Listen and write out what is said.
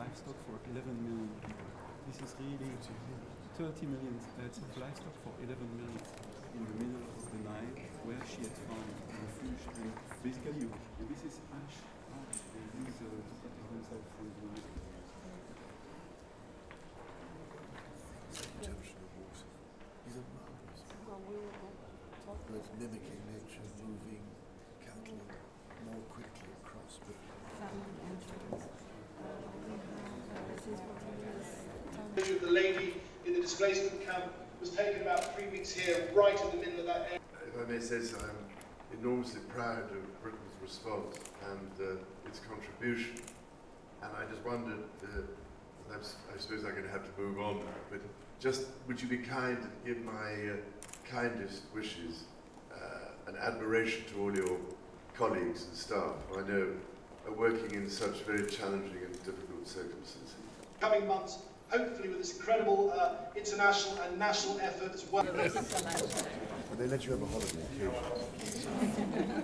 Livestock for 11 million people. This is really 30 million heads of livestock for 11 million in the middle of the night where she had found refuge. And basically, this is ash they use to protect themselves from the night. These are marvelous. Both mimicking nature, moving, cattle more quickly across. The lady in the displacement camp was taken about 3 weeks here, right in the middle of that area. If I may say so, I'm enormously proud of Britain's response and its contribution. And I just wondered, I suppose I'm going to have to move on now, but just would you be kind and give my kindest wishes and admiration to all your colleagues and staff, I know, are working in such very challenging and difficult circumstances. Coming months, hopefully with this incredible international and national effort as well. They let you have a holiday.